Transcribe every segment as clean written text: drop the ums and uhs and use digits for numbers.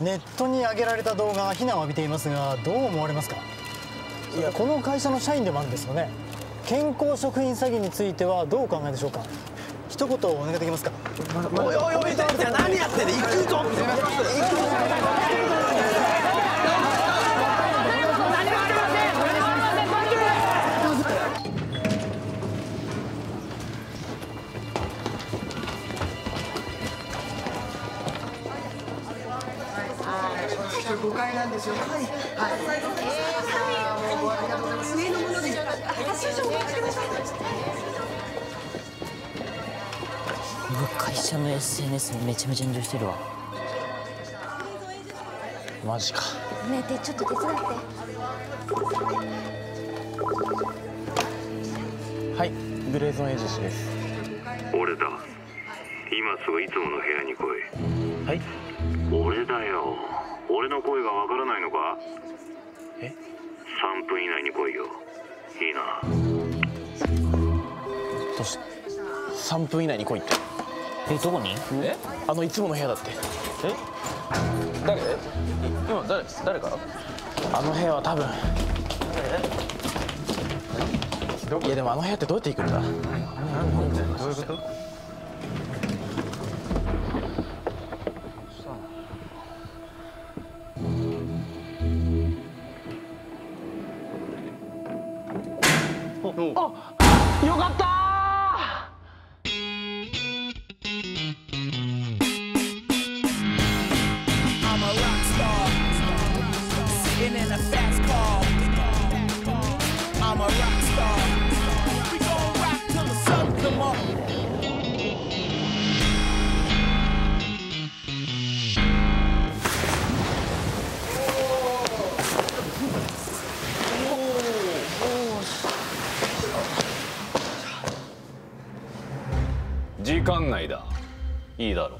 ネットに上げられた動画が非難を浴びていますが、どう思われますか？いや、この会社の社員でもあるんですよね。健康食品詐欺についてはどうお考えでしょうか？一言お願いできますか？おいおいおい、何やってんの？行くぞ！誤解なんですよ。はい。もうありがとうございます。上のもので私以上お待ちください。僕会社の SNS めちゃめちゃ炎上してるわ。マジか。ねえ、ちょっと手伝って。はい、グレーゾーンエージェンシーです。俺だ。今すぐいつもの部屋に来い。はい。俺だよ。俺の声がわからないのか？え？ 3 分以内に来いよ。いいな。どうして？3分以内に来いって。え、どこに？え、いつもの部屋だって。え、誰？今誰から？部屋は多分誰？いや、でも部屋ってどうやって行くんだ？どういうこと？あ、よかったー。時間内だ。いいだろ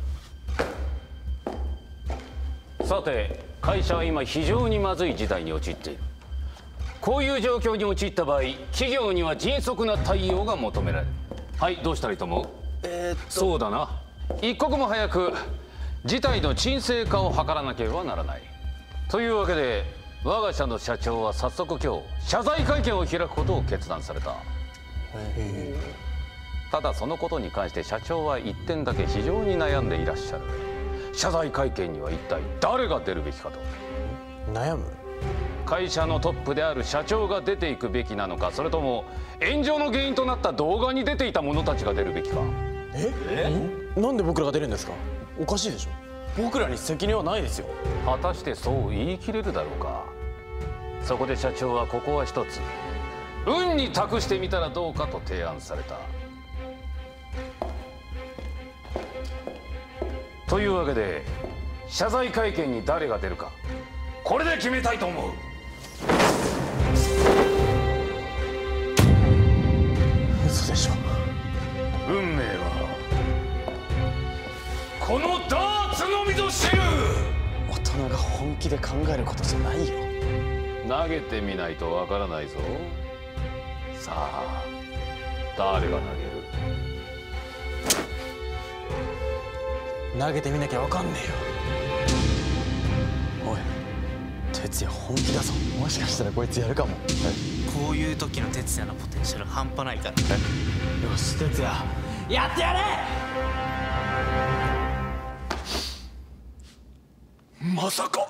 う。さて、会社は今非常にまずい事態に陥っている。こういう状況に陥った場合、企業には迅速な対応が求められる。はい、どうしたらいいと思う？そうだな、一刻も早く事態の沈静化を図らなければならない。というわけで、我が社の社長は早速今日謝罪会見を開くことを決断された。ただ、そのことに関して社長は一点だけ非常に悩んでいらっしゃる。謝罪会見には一体誰が出るべきかと。悩む？会社のトップである社長が出ていくべきなのか、それとも炎上の原因となった動画に出ていた者たちが出るべきか。なんで僕らが出るんですか？おかしいでしょ。僕らに責任はないですよ。果たしてそう言い切れるだろうか。そこで社長はここは一つ、運に託してみたらどうかと提案された。というわけで、謝罪会見に誰が出るか、これで決めたいと思う。嘘でしょ。運命はこのダーツのみぞ知る。大人が本気で考えることじゃないよ。投げてみないとわからないぞ。さあ、誰が投げる？投げてみなきゃわかんねえよ。おい、哲也本気だぞ。もしかしたらこいつやるかも。こういう時の哲也のポテンシャル半端ないから。よし、哲也やってやれ。まさか。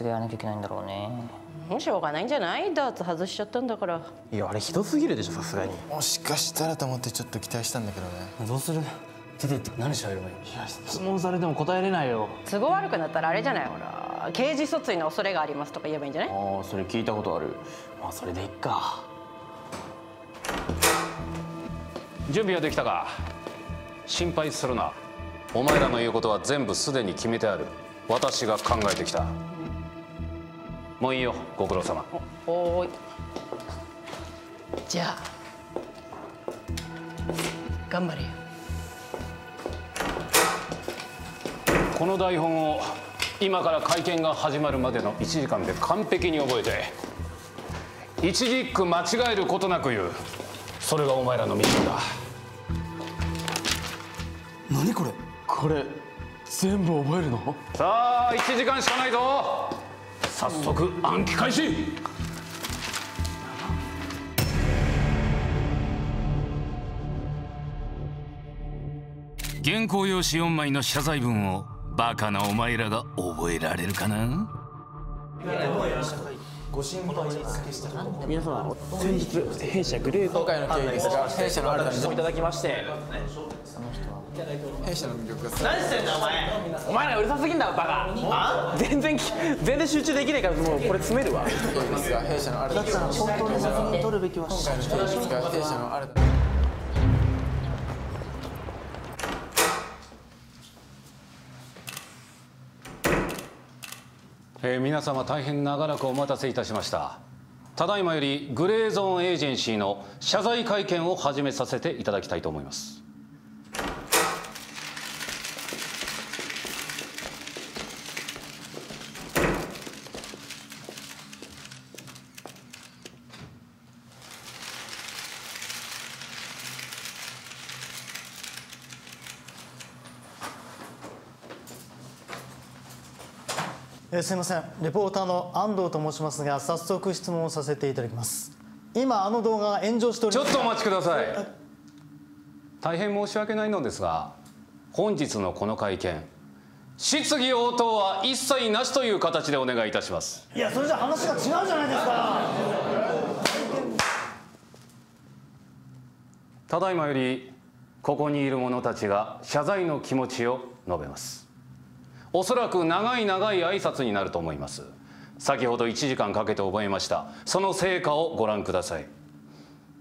違いなきゃいけないんだろうね。しょうがないんじゃない？ダーツ外しちゃったんだから。いや、あれひどすぎるでしょ、さすがに。もしかしたらと思ってちょっと期待したんだけどね。どうする？出てって何しゃべればいい？いや、質問されても答えれないよ。都合悪くなったらあれじゃない、ほら、刑事訴追の恐れがありますとか言えばいいんじゃない？ああ、それ聞いたことある。まあそれでいっか。準備はできたか？心配するな。お前らの言うことは全部すでに決めてある。私が考えてきた。もういいよ、ご苦労様。おーい。じゃあ頑張れよ。この台本を今から会見が始まるまでの1時間で完璧に覚えて、一字一句間違えることなく言う。それがお前らのミッションだ。何これ？これ全部覚えるの？さあ、1時間しかないぞ。早速暗記開始。原稿用紙4枚の謝罪文をバカなお前らが覚えられるかな。ご心配おかけした皆様、先日弊社グレート今回の経緯ですが、弊社の新たな人をいただきまして、弊社の魅力が何してんだお前。お前らうるさすぎんだバカ。全然集中できないから、もうこれ詰めるわ。弊社の新たな人を本当に責任取るべきは社長ですが、弊社の新たな皆様大変長らくお待たせいたしました。ただいまよりグレーゾーンエージェンシーの謝罪会見を始めさせていただきたいと思います。すいません、レポーターの安藤と申しますが、早速質問をさせていただきます。今あの動画が炎上しております。ちょっとお待ちください。大変申し訳ないのですが、本日のこの会見、質疑応答は一切なしという形でお願いいたします。いや、それじゃ話が違うじゃないですか。ただいまよりここにいる者たちが謝罪の気持ちを述べます。おそらく長い挨拶になると思います。先ほど1時間かけて覚えました。その成果をご覧ください。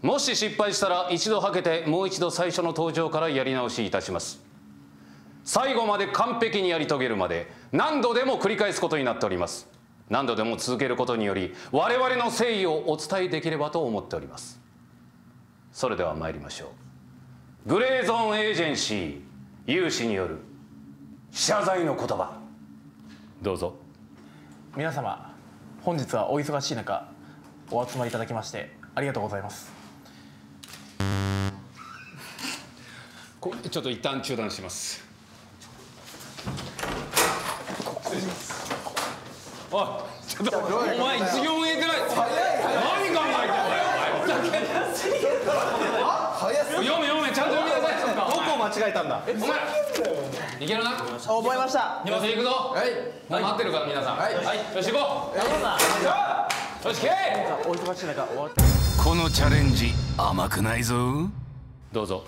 もし失敗したら一度はけて、もう一度最初の登場からやり直しいたします。最後まで完璧にやり遂げるまで何度でも繰り返すことになっております。何度でも続けることにより、我々の誠意をお伝えできればと思っております。それでは参りましょう。グレーゾーンエージェンシー有志による謝罪の言葉、どうぞ。皆様、本日はお忙しい中お集まりいただきましてありがとうございます。ちょっと一旦中断します。失礼します。おい、ちょっとお前一行も言えてない。何考えてんだよお前。読めちゃんと読みなさい。どこを間違えたんだお前。いけるな。覚えました。よし、行くぞ。はい。もう待ってるから皆さん。はい。よし、行こう。よし、行け。お忙しい中終わって。このチャレンジ甘くないぞ。どうぞ。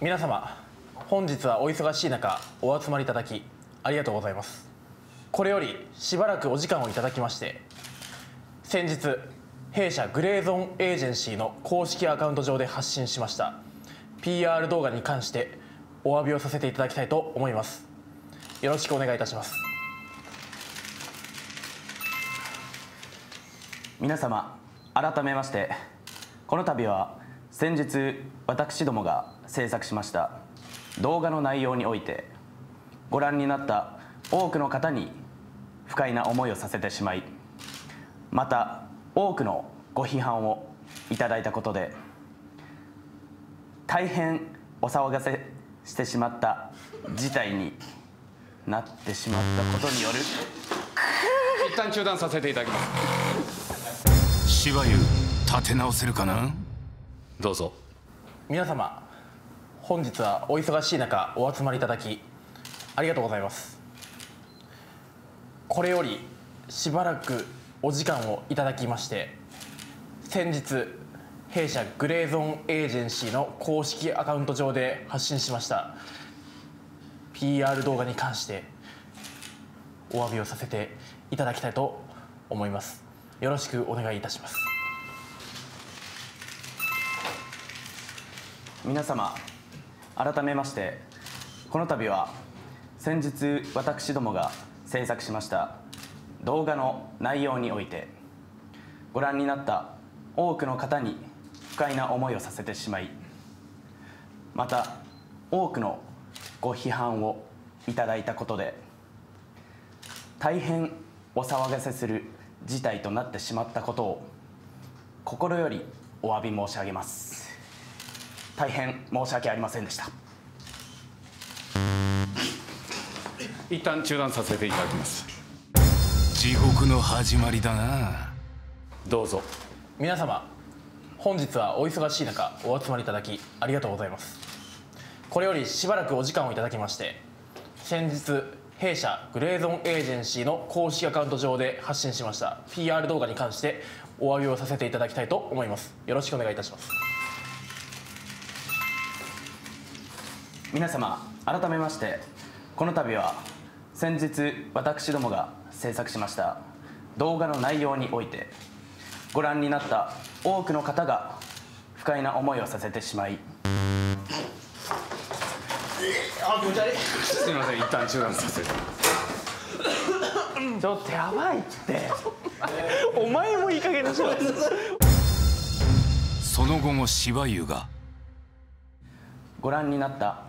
皆様、本日はお忙しい中お集まりいただきありがとうございます。これよりしばらくお時間をいただきまして、先日弊社グレーゾーンエージェンシーの公式アカウント上で発信しました PR 動画に関して。お詫びをさせていただきたいと思います。よろしくお願いいたします。皆様、改めましてこの度は先日私どもが制作しました動画の内容において、ご覧になった多くの方に不快な思いをさせてしまい、また多くのご批判をいただいたことで、大変お騒がせしてしまった事態になってしまったことによる一旦中断させていただきます。しばゆう、立て直せるかな。どうぞ。皆様、本日はお忙しい中お集まりいただきありがとうございます。これよりしばらくお時間をいただきまして、先日弊社グレーゾーンエージェンシーの公式アカウント上で発信しました PR 動画に関してお詫びをさせていただきたいと思います。よろしくお願いいたします。皆様、改めましてこの度は先日私どもが制作しました動画の内容においてご覧になった多くの方に不快な思いをさせてしまい、また多くのご批判をいただいたことで大変お騒がせする事態となってしまったことを心よりお詫び申し上げます。大変申し訳ありませんでした。一旦中断させていただきます。地獄の始まりだな。どうぞ皆様、本日はお忙しい中お集まりいただきありがとうございます。これよりしばらくお時間をいただきまして、先日弊社グレーゾーンエージェンシーの公式アカウント上で発信しました PR 動画に関してお詫びをさせていただきたいと思います。よろしくお願いいたします。皆様、改めましてこの度は先日私どもが制作しました動画の内容においてご覧になった多くの方が不快な思いをさせてしまい、すみません、一旦中断させて。ちょっとやばいってお前もいい加減にしろ。その後もしばゆがご覧になった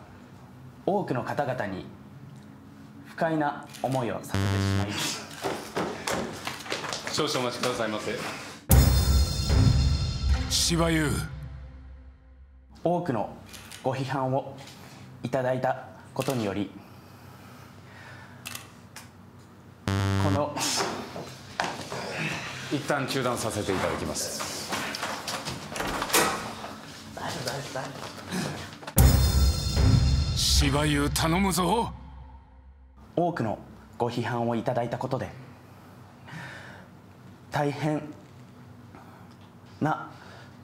多くの方々に不快な思いをさせてしまい、少々お待ちくださいませ。しばゆ、多くのご批判をいただいたことにより、この一旦中断させていただきます。しばゆ頼むぞ。多くのご批判をいただいたことで大変な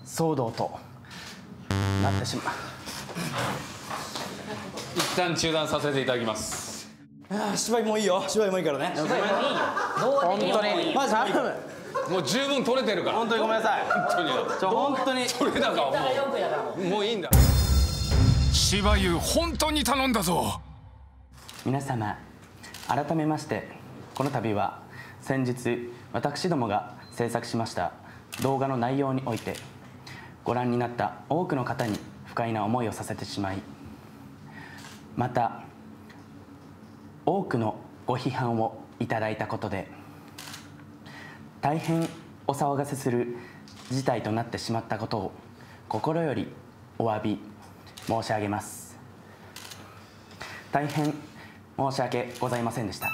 騒動となってしまう。一旦中断させていただきます。芝居もういいよ。芝居もいいからね。芝居もいいよ。本当にマジ頼む。もう十分撮れてるから。本当にごめんなさい。本当に撮れたか。もういいんだ。芝居本当に頼んだぞ。皆様、改めましてこの度は先日私どもが制作しました動画の内容においてご覧になった多くの方に不快な思いをさせてしまい、また多くのご批判をいただいたことで大変お騒がせする事態となってしまったことを心よりお詫び申し上げます。大変申し訳ございませんでした。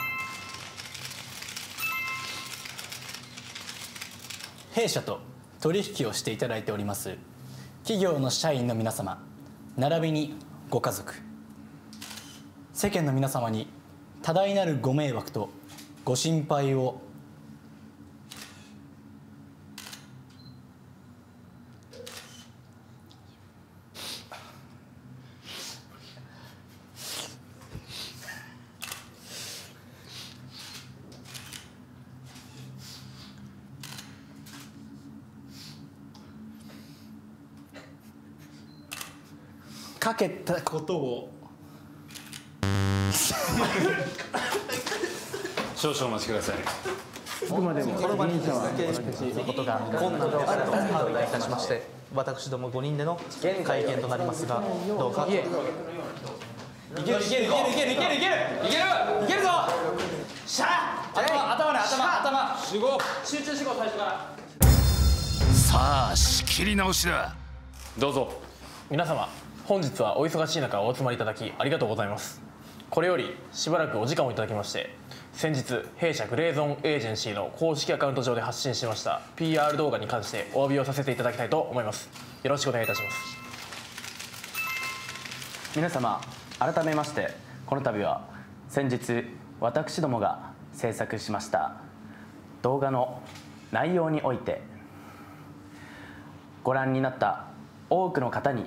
弊社と取引をしていただいております企業の社員の皆様、並びにご家族、世間の皆様に多大なるご迷惑とご心配をかけたことを少々お待ちください。あくまでもこの場にのことが困難であると判断いたしまして、私ども5人での会見となりますが、どうか。いけるいけるいけるいけるいけるいけるいけるぞ。しゃあ、頭ね、頭集中しろ。最初から。さあ、仕切り直しだ。どうぞ皆様、本日はお忙しい中お集まりいただきありがとうございます。これよりしばらくお時間をいただきまして、先日弊社グレーゾーンエージェンシーの公式アカウント上で発信しました PR 動画に関してお詫びをさせていただきたいと思います。よろしくお願いいたします。皆様、改めましてこの度は先日私どもが制作しました動画の内容においてご覧になった多くの方に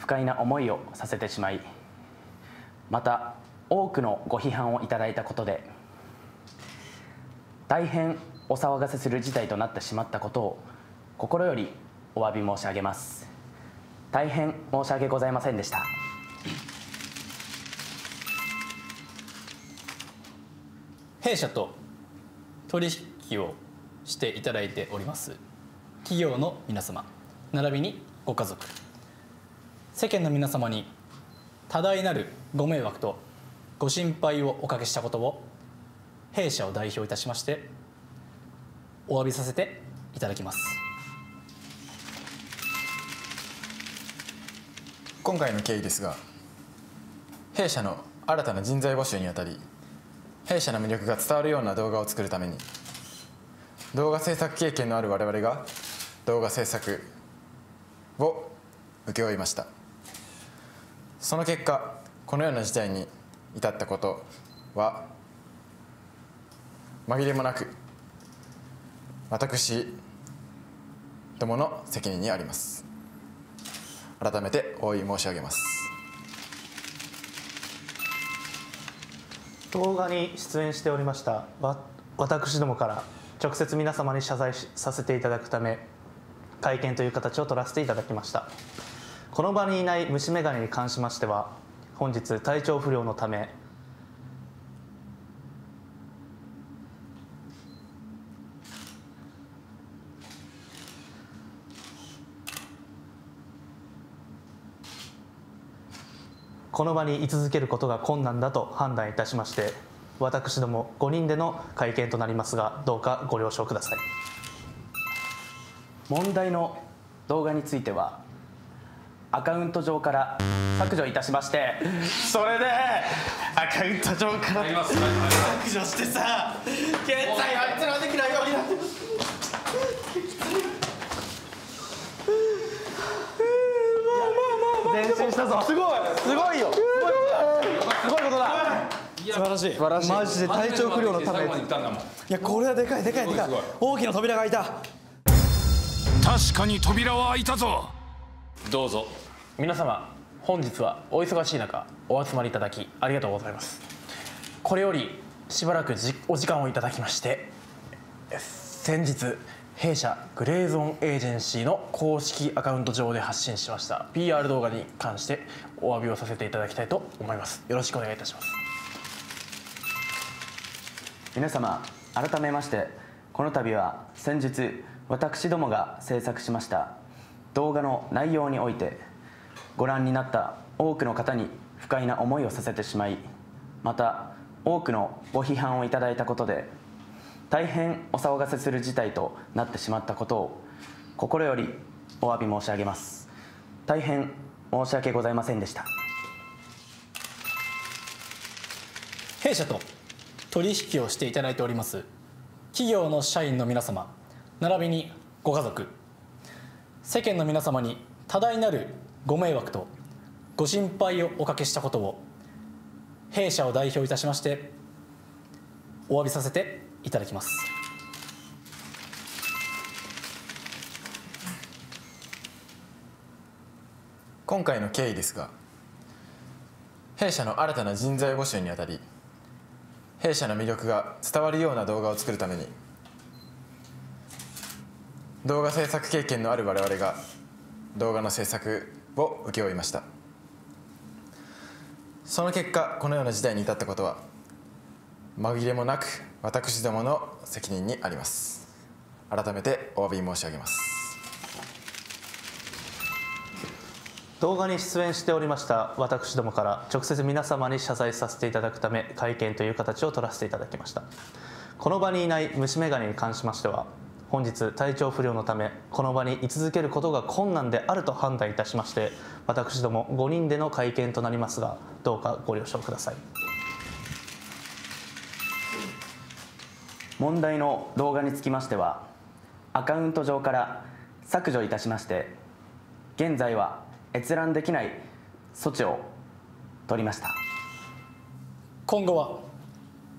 不快な思いをさせてしまい、また多くのご批判をいただいたことで、大変お騒がせする事態となってしまったことを心よりお詫び申し上げます。大変申し訳ございませんでした。弊社と取引をしていただいております企業の皆様、並びにご家族、世間の皆様に多大なるご迷惑とご心配をおかけしたことを、弊社を代表いたしましてお詫びさせていただきます。今回の経緯ですが、弊社の新たな人材募集にあたり、弊社の魅力が伝わるような動画を作るために、動画制作経験のある我々が動画制作を請け負いました。その結果、このような事態に至ったことは紛れもなく私どもの責任にあります。改めてお詫び申し上げます。動画に出演しておりました私どもから直接皆様に謝罪させていただくため、会見という形を取らせていただきました。この場にいない虫眼鏡に関しましては、本日体調不良のためこの場に居続けることが困難だと判断いたしまして、私ども5人での会見となりますが、どうかご了承ください。問題の動画についてはアカウント上から削除いたしまして、それでアカウント上から削除してさ、現在あいつらできないようになってます。前進したぞ。すごい、すごいよ、すごいことだ。素晴らしい、素晴らしい。マジで体調不良のため。いや、これはでかい、でかい、でかい。大きな扉が開いた。確かに扉は開いたぞ。どうぞ皆様、本日はお忙しい中お集まりいただきありがとうございます。これよりしばらくお時間をいただきまして、先日弊社グレーゾーンエージェンシーの公式アカウント上で発信しました PR 動画に関してお詫びをさせていただきたいと思います。よろしくお願いいたします。皆様、改めましてこの度は先日私どもが制作しました動画の内容において、ご覧になった多くの方に不快な思いをさせてしまい、また多くのご批判をいただいたことで大変お騒がせする事態となってしまったことを心よりお詫び申し上げます。大変申し訳ございませんでした。弊社と取引をしていただいております企業の社員の皆様、並びにご家族、世間の皆様に多大なるご迷惑とご心配をおかけしたことを、弊社を代表いたしましてお詫びさせていただきます。今回の経緯ですが、弊社の新たな人材募集にあたり、弊社の魅力が伝わるような動画を作るために、動画制作経験のある我々が動画の制作を請け負いました。その結果、このような事態に至ったことは紛れもなく私どもの責任にあります。改めてお詫び申し上げます。動画に出演しておりました私どもから直接皆様に謝罪させていただくため、会見という形を取らせていただきました。この場にいない虫眼鏡に関しましては、本日体調不良のためこの場に居続けることが困難であると判断いたしまして、私ども5人での会見となりますが、どうかご了承ください。問題の動画につきましてはアカウント上から削除いたしまして、現在は閲覧できない措置を取りました。今後は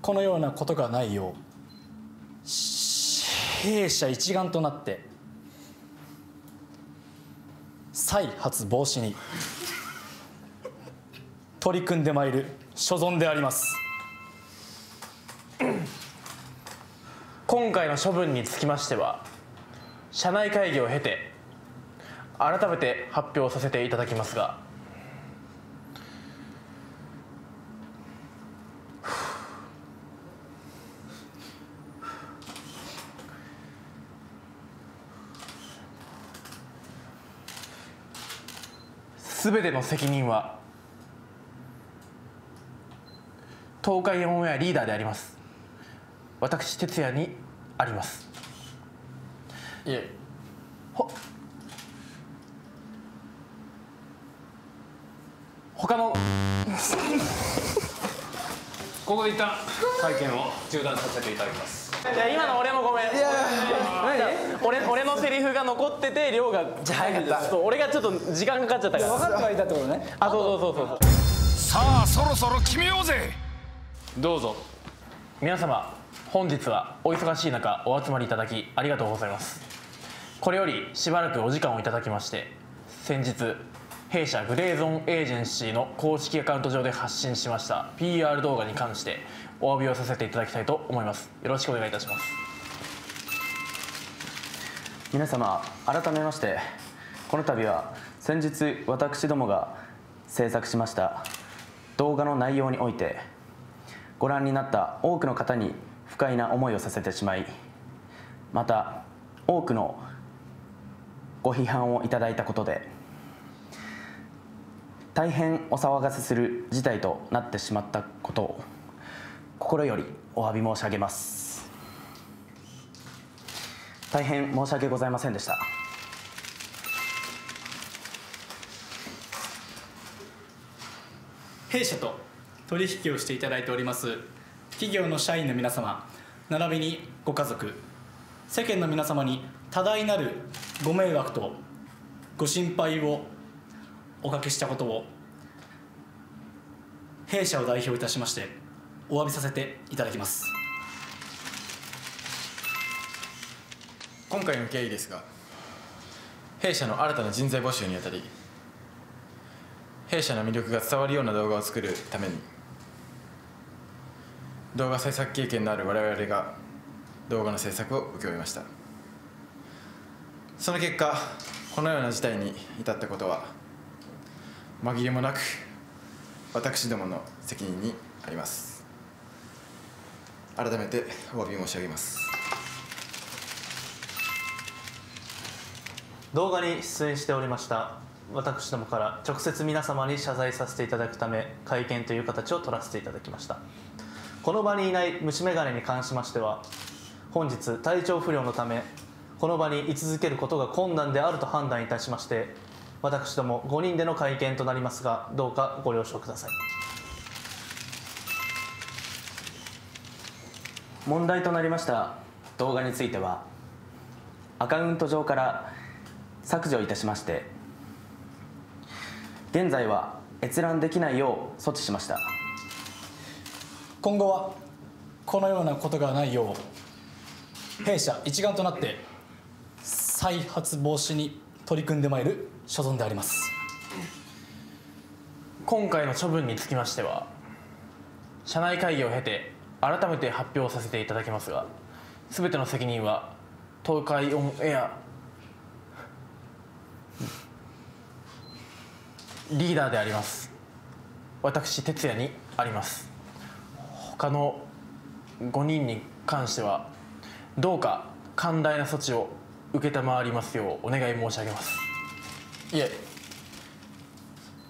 このようなことがないよう、弊社一丸となって再発防止に取り組んでまいる所存であります。今回の処分につきましては、社内会議を経て改めて発表させていただきますが、全ての責任は東海オンエアリーダーであります、私哲也にあります。いえ、他のここで一旦会見を中断させていただきます。いや、今の俺もごめん。俺のセリフが残ってて、亮が早かった。俺がちょっと時間かかっちゃったから。分かってはいたってことね。あ、そう。さあ、そろそろ決めようぜ。どうぞ。皆様、本日はお忙しい中お集まりいただきありがとうございます。これよりしばらくお時間をいただきまして、先日弊社グレーゾーンエージェンシーの公式アカウント上で発信しました PR 動画に関してお詫びをさせていただきたいと思います。よろしくお願いいたします。皆様、改めまして、この度は先日私どもが制作しました動画の内容において、ご覧になった多くの方に不快な思いをさせてしまい、また多くのご批判をいただいたことで、大変お騒がせする事態となってしまったことを心よりお詫び申し上げます。大変申し訳ございませんでした。弊社と取引をしていただいております企業の社員の皆様、並びにご家族、世間の皆様に多大なるご迷惑とご心配をおかけしたことを、弊社を代表いたしましてお詫びさせていただきます。今回の経緯ですが、弊社の新たな人材募集にあたり、弊社の魅力が伝わるような動画を作るために、動画制作経験のある我々が動画の制作を請け負いました。その結果、このような事態に至ったことは紛れもなく私どもの責任にあります。改めてお詫び申し上げます。動画に出演しておりました私どもから直接皆様に謝罪させていただくため、会見という形を取らせていただきました。この場にいない虫眼鏡に関しましては、本日体調不良のためこの場に居続けることが困難であると判断いたしまして、私ども5人での会見となりますが、どうかご了承ください。問題となりました動画については、アカウント上から削除いたしまして、現在は閲覧できないよう措置しました。今後はこのようなことがないよう、弊社一丸となって再発防止に取り組んでまいる所存であります。今回の処分につきましては、社内会議を経て改めて発表させていただきますが、全ての責任は東海オンエアリーダーであります、私哲也にあります。他の5人に関しては、どうか寛大な措置を承りますようお願い申し上げます。いえ、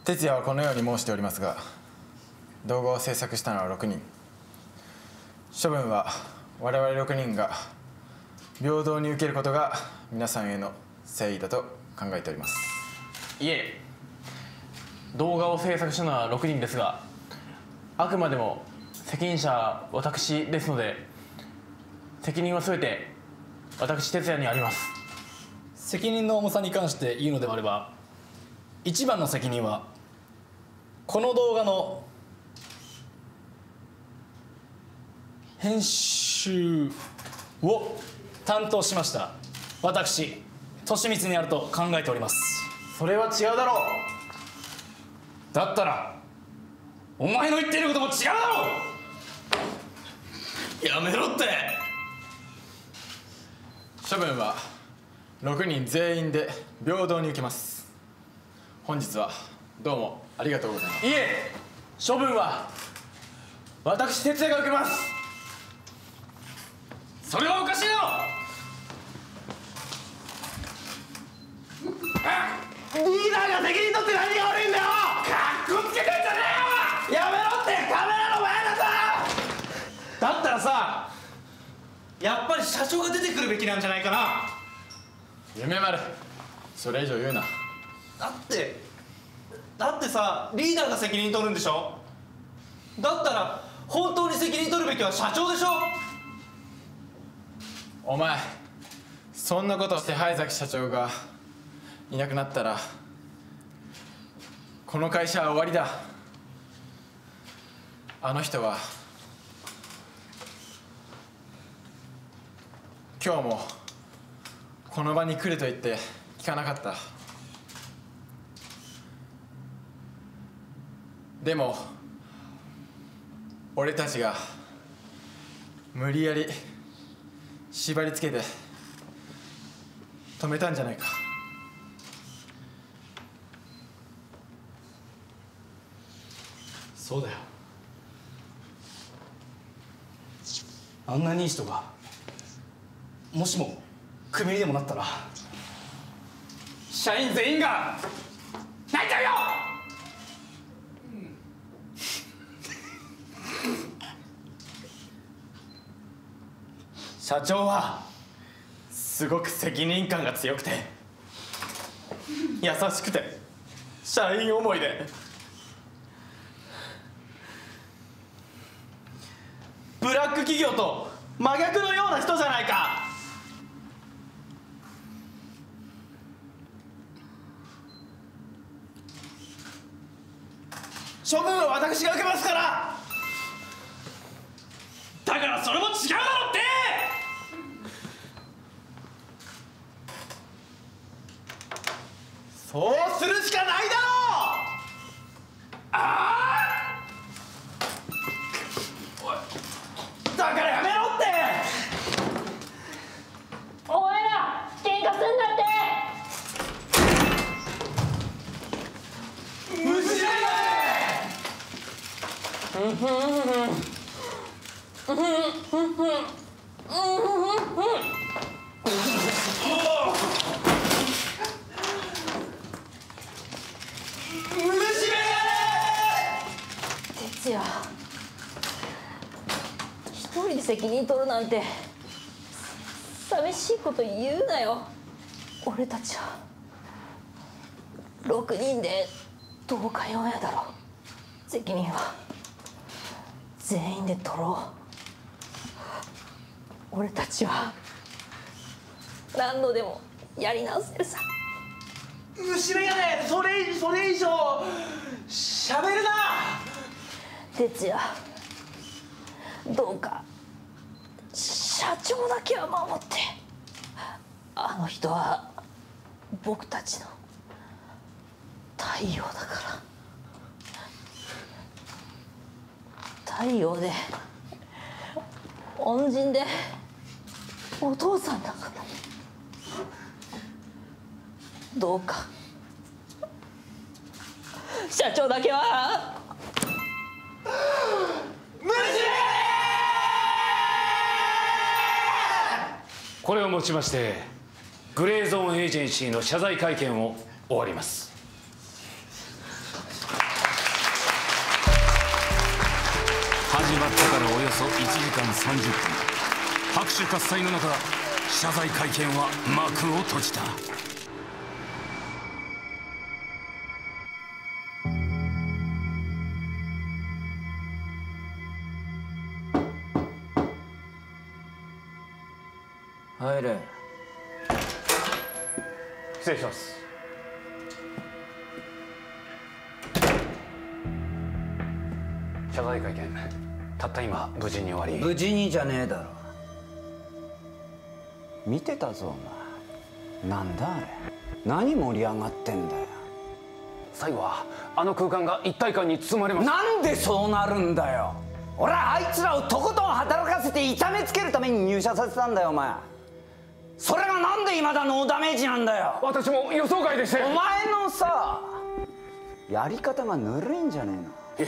哲也はこのように申しておりますが、動画を制作したのは6人、処分は我々6人が平等に受けることが皆さんへの誠意だと考えております。いえ、動画を制作したのは6人ですが、あくまでも責任者は私ですので、責任は全て私哲也にあります。責任の重さに関して言うのであれば、一番の責任はこの動画の編集を担当しました私利光にあると考えております。それは違うだろう。だったらお前の言っていることも違うだろ。やめろって。処分は6人全員で平等に受けます。本日はどうもありがとうございます。いえ、処分は私哲也が受けます。それはおかしいだろ。リーダーが責任取って何が悪いんだよ。カッコつけてんじゃねえよ。やめろって、カメラの前だぞ。だったらさ、やっぱり社長が出てくるべきなんじゃないかな。夢丸、それ以上言うな。だってさ、リーダーが責任取るんでしょ。だったら本当に責任取るべきは社長でしょ。お前、そんなことして灰崎社長がいなくなったらこの会社は終わりだ。あの人は今日もこの場に来ると言って聞かなかった。でも俺たちが無理やり縛りつけて止めたんじゃないか。そうだよ、あんなにいい人がもしもクビにでもなったら社員全員が泣いちゃうよ。社長はすごく責任感が強くて優しくて社員思いでブラック企業と真逆のような人じゃないか。処分は私が受けますから。だからそれも違うだろって。そうするしかないだろう。ああ、だからやめろって。お前ら喧嘩すんだって。無視やれ。いや、一人で責任取るなんて寂しいこと言うなよ。俺たちは6人でどうかようやだろ。責任は全員で取ろう。俺たちは何度でもやり直せるさ。虫眼鏡、それ以上しゃべるな。哲也、どうか社長だけは守って。あの人は僕たちの太陽だから。太陽で恩人でお父さんだから。どうか社長だけは無視。これをもちましてグレーゾーンエージェンシーの謝罪会見を終わります。始まってからおよそ1時間30分、拍手喝采の中謝罪会見は幕を閉じた。入れ。失礼します。謝罪会見たった今無事に終わり。無事にじゃねえだろ、見てたぞお前。なんだあれ、何盛り上がってんだよ。最後はあの空間が一体感に包まれます。なんでそうなるんだよ。俺はあいつらをとことん働かせて痛めつけるために入社させたんだよお前。それがなんでいまだノーダメージなんだよ。私も予想外でして。お前のさやり方がぬるいんじゃねえの。ええ、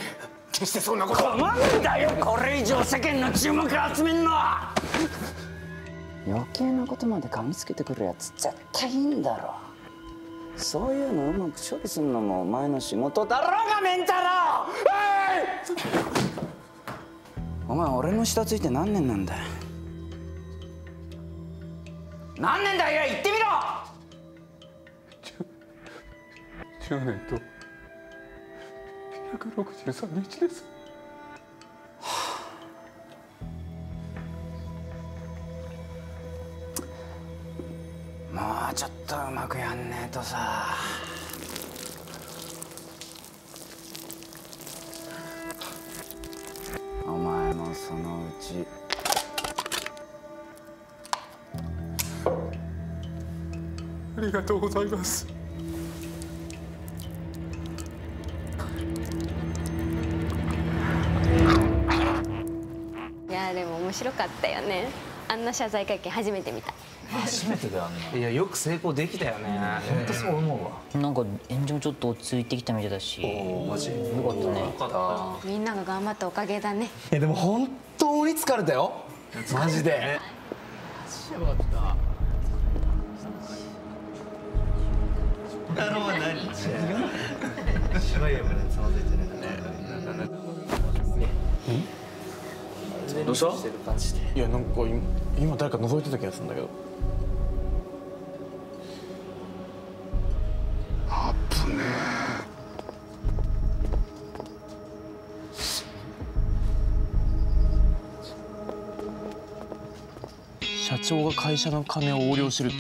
決してそんなことは。困るんだよこれ以上世間の注目を集めんのは。余計なことまで噛みつけてくるやつ絶対いいんだろ。そういうのうまく処理するのもお前の仕事だろうがメンタロー。お前俺の下ついて何年なんだ。何年だよ言ってみろ。10年と163日です、はあ、もうちょっとうまくやんねえとさ。お前もそのうちありがとうございます。面白かったよね。あんな謝罪会見初めて見た。初めてだよね。いやよく成功できたよね。本当そう思うわ。なんか炎上ちょっと落ち着いてきたみたいだし。おおマジ。よかったね。みんなが頑張ったおかげだね。いやでも本当に疲れたよ。マジで。やばかった。あの何？白いよね。つまずいてね。え？どうした？いやなんか今誰か覗いてた気がするんだけど。あっぶねえ。社長が会社の金を横領してるって。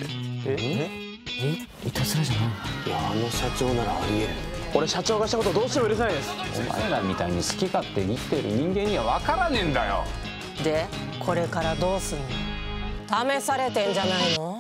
え？いたずらじゃない？いやあの社長ならありえる。俺社長がしたことどうしても許せないです。お前らみたいに好き勝手生きてる人間には分からねえんだよ。でこれからどうすんの。試されてんじゃないの。